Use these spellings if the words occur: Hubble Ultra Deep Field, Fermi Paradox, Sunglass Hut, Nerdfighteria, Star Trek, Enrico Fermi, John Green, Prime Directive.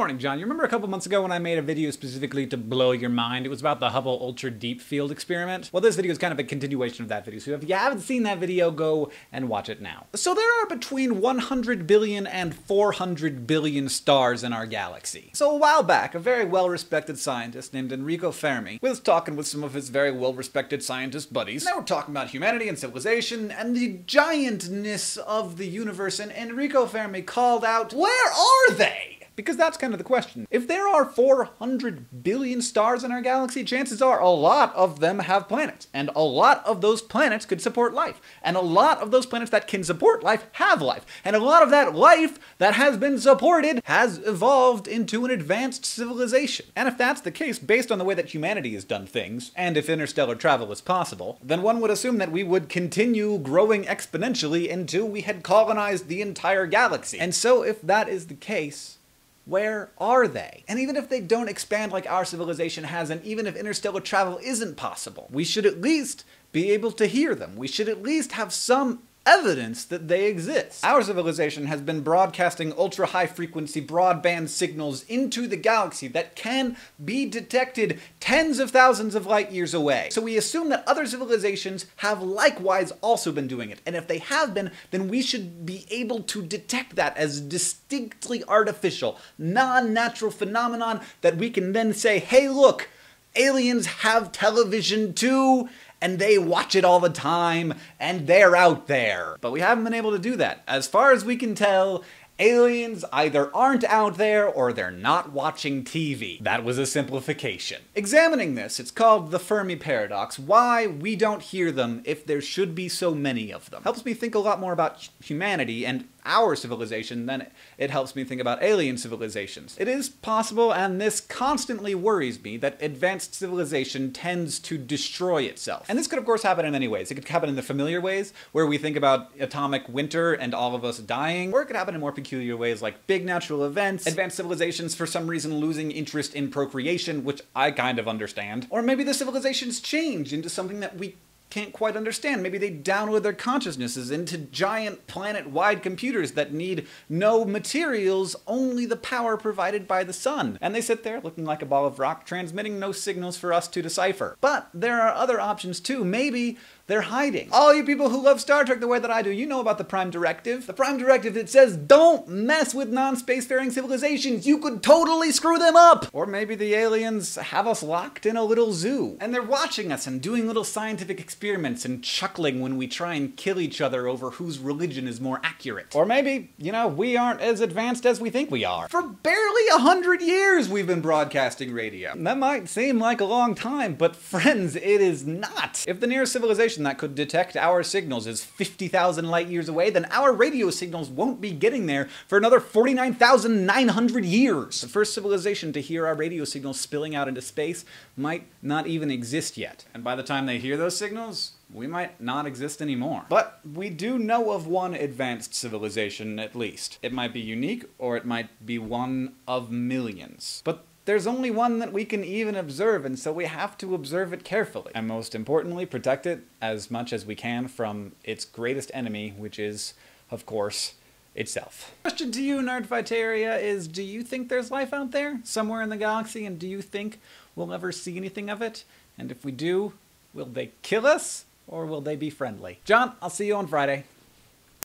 morning, John. You remember a couple months ago when I made a video specifically to blow your mind? It was about the Hubble Ultra Deep Field experiment. Well, this video is kind of a continuation of that video, so if you haven't seen that video, go and watch it now. So there are between 100 billion and 400 billion stars in our galaxy. So a while back, a very well-respected scientist named Enrico Fermi was talking with some of his very well-respected scientist buddies. They were talking about humanity and civilization and the giantness of the universe, and Enrico Fermi called out, "Where are they?" Because that's kind of the question. If there are 400 billion stars in our galaxy, chances are a lot of them have planets. And a lot of those planets could support life. And a lot of those planets that can support life have life. And a lot of that life that has been supported has evolved into an advanced civilization. And if that's the case, based on the way that humanity has done things, and if interstellar travel is possible, then one would assume that we would continue growing exponentially until we had colonized the entire galaxy. And so if that is the case, where are they? And even if they don't expand like our civilization has, and even if interstellar travel isn't possible, we should at least be able to hear them. We should at least have some evidence that they exist. Our civilization has been broadcasting ultra-high frequency broadband signals into the galaxy that can be detected tens of thousands of light years away. So we assume that other civilizations have likewise also been doing it. And if they have been, then we should be able to detect that as distinctly artificial, non-natural phenomenon that we can then say, hey, look, aliens have television too, and they watch it all the time, and they're out there. But we haven't been able to do that. As far as we can tell, aliens either aren't out there or they're not watching TV. That was a simplification. Examining this, it's called the Fermi Paradox, why we don't hear them if there should be so many of them. Helps me think a lot more about humanity and our civilization than it helps me think about alien civilizations. It is possible, and this constantly worries me, that advanced civilization tends to destroy itself. And this could of course happen in many ways. It could happen in the familiar ways, where we think about atomic winter and all of us dying, or it could happen in more peculiar ways like big natural events, advanced civilizations for some reason losing interest in procreation, which I kind of understand. Or maybe the civilizations change into something that we can't quite understand. Maybe they download their consciousnesses into giant planet-wide computers that need no materials, only the power provided by the sun. And they sit there looking like a ball of rock, transmitting no signals for us to decipher. But there are other options too. Maybe they're hiding. All you people who love Star Trek the way that I do, you know about the Prime Directive. The Prime Directive, it says, don't mess with non-spacefaring civilizations. You could totally screw them up. Or maybe the aliens have us locked in a little zoo, and they're watching us and doing little scientific experiments and chuckling when we try and kill each other over whose religion is more accurate. Or maybe, you know, we aren't as advanced as we think we are. For barely 100 years we've been broadcasting radio. That might seem like a long time, but friends, it is not. If the nearest civilization that could detect our signals is 50,000 light years away, then our radio signals won't be getting there for another 49,900 years. The first civilization to hear our radio signals spilling out into space might not even exist yet. And by the time they hear those signals, we might not exist anymore. But we do know of one advanced civilization, at least. It might be unique, or it might be one of millions. But there's only one that we can even observe, and so we have to observe it carefully. And most importantly, protect it as much as we can from its greatest enemy, which is, of course, itself. Question to you, Nerdfighteria, is do you think there's life out there somewhere in the galaxy, and do you think we'll ever see anything of it? And if we do, will they kill us, or will they be friendly? John, I'll see you on Friday.